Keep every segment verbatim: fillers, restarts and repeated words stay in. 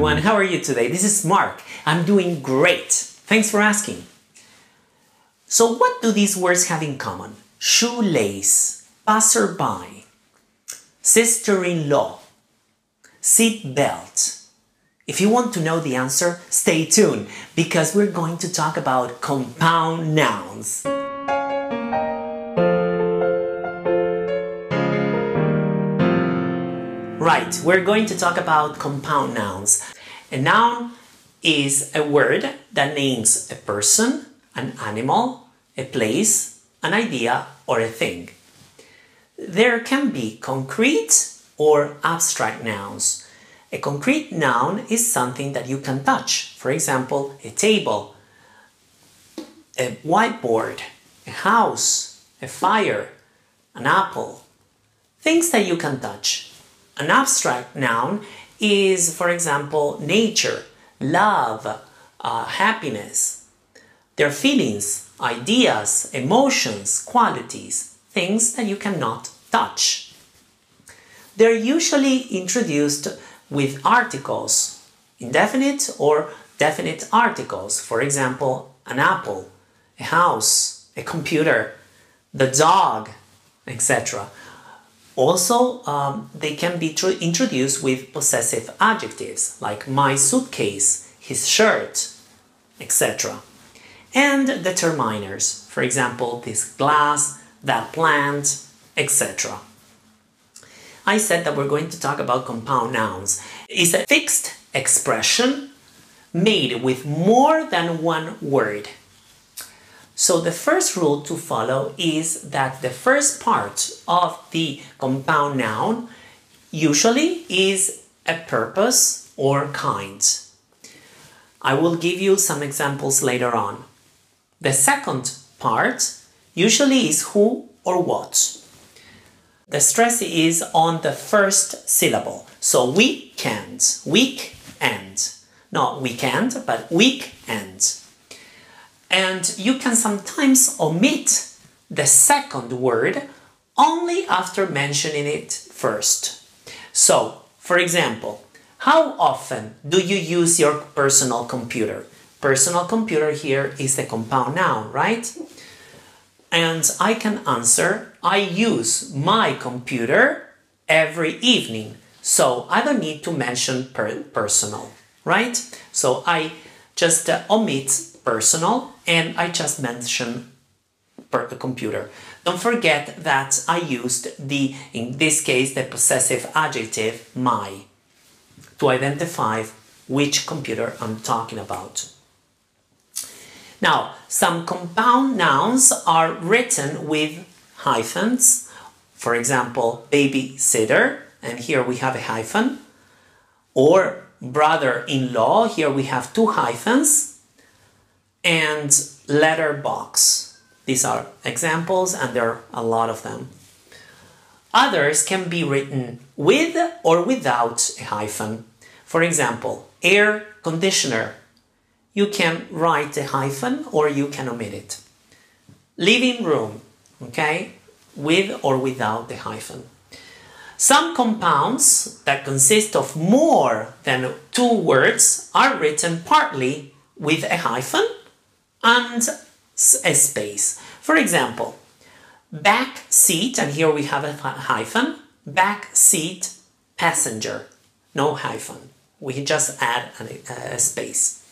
everyone, how are you today? This is Marc. I'm doing great. Thanks for asking. So what do these words have in common? Shoelace, passerby, sister-in-law, seat belt. If you want to know the answer, stay tuned because we're going to talk about compound nouns. Right, we're going to talk about compound nouns. A noun is a word that names a person, an animal, a place, an idea, or a thing. There can be concrete or abstract nouns. A concrete noun is something that you can touch. For example, a table, a whiteboard, a house, a fire, an apple. Things that you can touch. An abstract noun is, for example, nature, love, uh, happiness. Their feelings, ideas, emotions, qualities, things that you cannot touch. They're usually introduced with articles, indefinite or definite articles. For example, an apple, a house, a computer, the dog, et cetera. Also, um, they can be introduced with possessive adjectives like my suitcase, his shirt, et cetera. And determiners, for example, this glass, that plant, et cetera. I said that we're going to talk about compound nouns. It's a fixed expression made with more than one word. So the first rule to follow is that the first part of the compound noun usually is a purpose or kind. I will give you some examples later on. The second part usually is who or what. The stress is on the first syllable. So weekend, weekend. Not weekend, but weekend. And you can sometimes omit the second word only after mentioning it first. So, for example, how often do you use your personal computer? Personal computer here is the compound noun, right? And I can answer, I use my computer every evening. So I don't need to mention per personal, right? So I just uh, omit personal, and I just mentioned per computer. Don't forget that I used the, in this case, the possessive adjective my to identify which computer I'm talking about. Now, some compound nouns are written with hyphens. For example, babysitter, and here we have a hyphen, or brother-in-law, here we have two hyphens, and letterbox. These are examples and there are a lot of them. Others can be written with or without a hyphen. For example, air conditioner. You can write a hyphen or you can omit it. Living room, okay? With or without the hyphen. Some compounds that consist of more than two words are written partly with a hyphen and a space. For example, back seat, and here we have a hyphen, back seat passenger, no hyphen. We just add a, a space.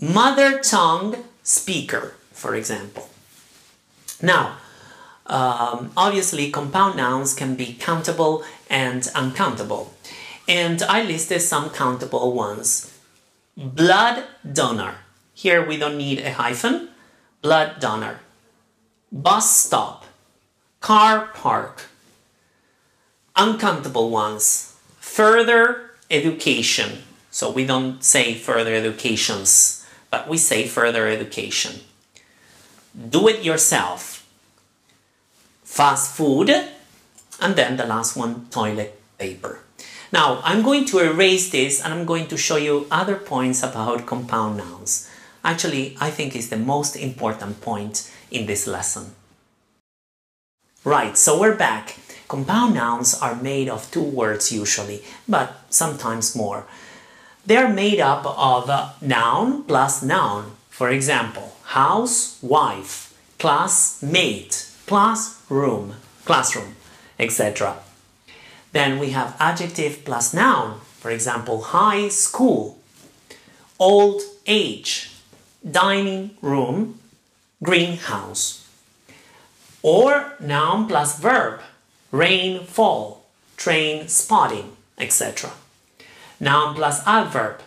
Mother tongue speaker, for example. Now, um, obviously compound nouns can be countable and uncountable. And I listed some countable ones. Blood donor. Here we don't need a hyphen. Blood donor. Bus stop. Car park. Uncountable ones. Further education. So we don't say further educations, but we say further education. Do it yourself. Fast food. And then the last one, toilet paper. Now, I'm going to erase this and I'm going to show you other points about compound nouns. Actually, I think it's the most important point in this lesson. Right, so we're back. Compound nouns are made of two words usually, but sometimes more. They're made up of noun plus noun. For example, house, wife, class, mate, plus room, classroom, et cetera. Then we have adjective plus noun. For example, high school, old age, dining room, greenhouse. Or noun plus verb, rain, fall, train, spotting, et cetera. Noun plus adverb,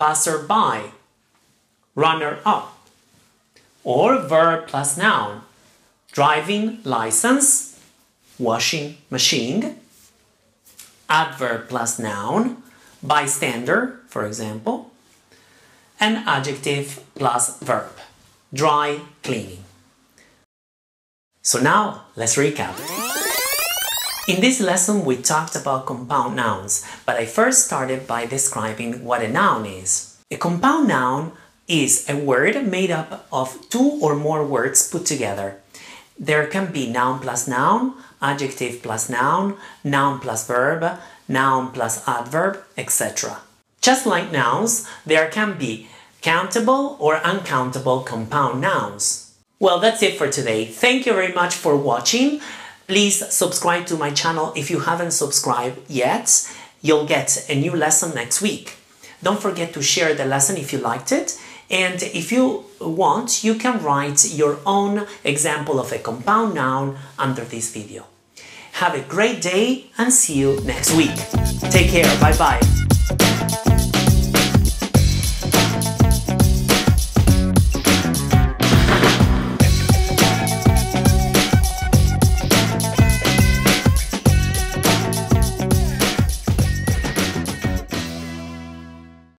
passer-by, runner-up. Or verb plus noun, driving license, washing machine. Adverb plus noun, bystander, for example. And adjective plus verb, dry cleaning. So now, let's recap. In this lesson, we talked about compound nouns, but I first started by describing what a noun is. A compound noun is a word made up of two or more words put together. There can be noun plus noun, adjective plus noun, noun plus verb, noun plus adverb, et cetera. Just like nouns, there can be countable or uncountable compound nouns. Well, that's it for today. Thank you very much for watching. Please subscribe to my channel if you haven't subscribed yet. You'll get a new lesson next week. Don't forget to share the lesson if you liked it. And if you want, you can write your own example of a compound noun under this video. Have a great day and see you next week. Take care. Bye-bye.